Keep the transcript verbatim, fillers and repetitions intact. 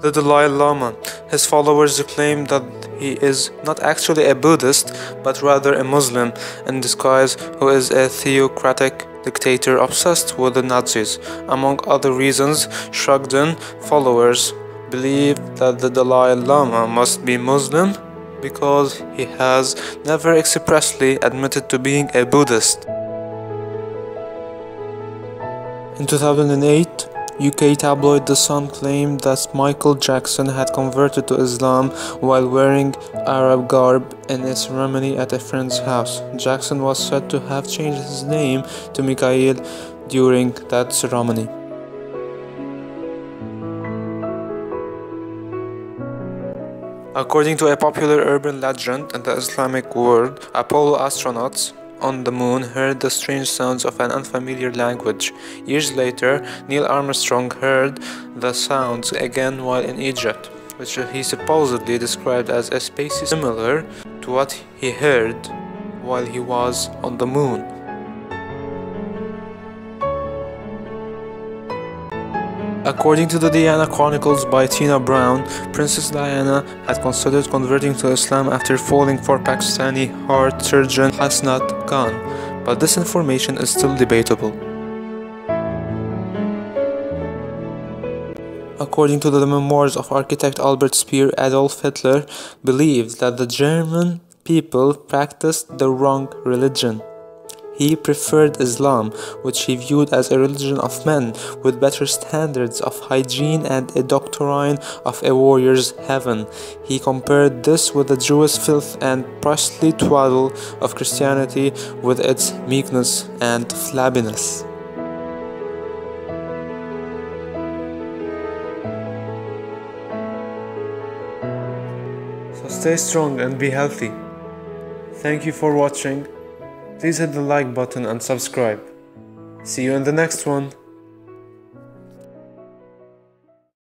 The Dalai Lama. His followers claim that he is not actually a Buddhist, but rather a Muslim in disguise who is a theocratic dictator obsessed with the Nazis. Among other reasons, Shugden followers believe that the Dalai Lama must be Muslim because he has never expressly admitted to being a Buddhist. In two thousand eight, U K tabloid The Sun claimed that Michael Jackson had converted to Islam while wearing Arab garb in a ceremony at a friend's house. Jackson was said to have changed his name to Mikhail during that ceremony. According to a popular urban legend in the Islamic world, Apollo astronauts on the moon heard the strange sounds of an unfamiliar language. Years later, Neil Armstrong heard the sounds again while in Egypt, which he supposedly described as a space similar to what he heard while he was on the moon. According to the Diana Chronicles by Tina Brown, Princess Diana had considered converting to Islam after falling for Pakistani heart surgeon Hasnat Khan, but this information is still debatable. According to the memoirs of architect Albert Speer, Adolf Hitler believed that the German people practiced the wrong religion. He preferred Islam, which he viewed as a religion of men, with better standards of hygiene and a doctrine of a warrior's heaven. He compared this with the Jewish filth and priestly twaddle of Christianity, with its meekness and flabbiness. So stay strong and be healthy. Thank you for watching. Please hit the like button and subscribe. See you in the next one.